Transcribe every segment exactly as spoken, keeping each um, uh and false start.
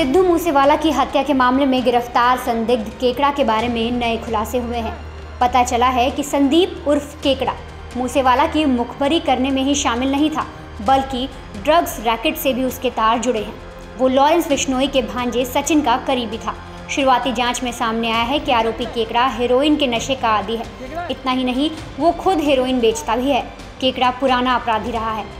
सिद्धू मूसेवाला की हत्या के मामले में गिरफ्तार संदिग्ध केकड़ा के बारे में नए खुलासे हुए हैं। पता चला है कि संदीप उर्फ केकड़ा मूसेवाला की मुखबरी करने में ही शामिल नहीं था, बल्कि ड्रग्स रैकेट से भी उसके तार जुड़े हैं। वो लॉरेंस बिश्नोई के भांजे सचिन का करीबी था। शुरुआती जांच में सामने आया है कि आरोपी केकड़ा हेरोइन के नशे का आदी है। इतना ही नहीं, वो खुद हेरोइन बेचता भी है। केकड़ा पुराना अपराधी रहा है।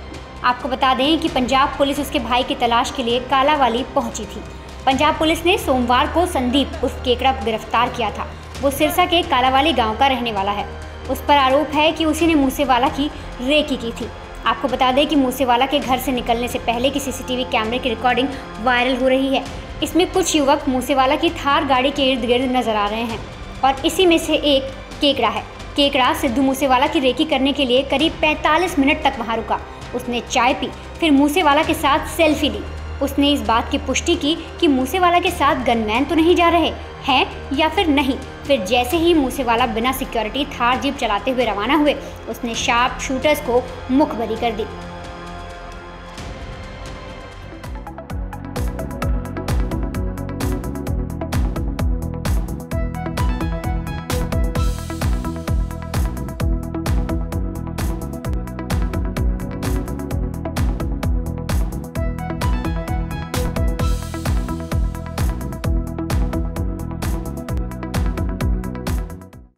आपको बता दें कि पंजाब पुलिस उसके भाई की तलाश के लिए कालावाली पहुंची थी। पंजाब पुलिस ने सोमवार को संदीप उर्फ केकड़ा को गिरफ्तार किया था। वो सिरसा के कालावाली गाँव का रहने वाला है। उस पर आरोप है कि उसी ने मूसेवाला की रेकी की थी। आपको बता दें कि मूसेवाला के घर से निकलने से पहले की सीसीटीवी कैमरे की रिकॉर्डिंग वायरल हो रही है। इसमें कुछ युवक मूसेवाला की थार गाड़ी के इर्द गिर्द नजर आ रहे हैं और इसी में से एक केकड़ा है। केकड़ा सिद्धू मूसेवाला की रेकी करने के लिए करीब पैंतालीस मिनट तक वहां रुका। उसने चाय पी, फिर मूसेवाला के साथ सेल्फी ली। उसने इस बात की पुष्टि की कि मूसेवाला के साथ गनमैन तो नहीं जा रहे हैं या फिर नहीं। फिर जैसे ही मूसेवाला बिना सिक्योरिटी थार जीप चलाते हुए रवाना हुए, उसने शार्प शूटर्स को मुखबरी कर दी।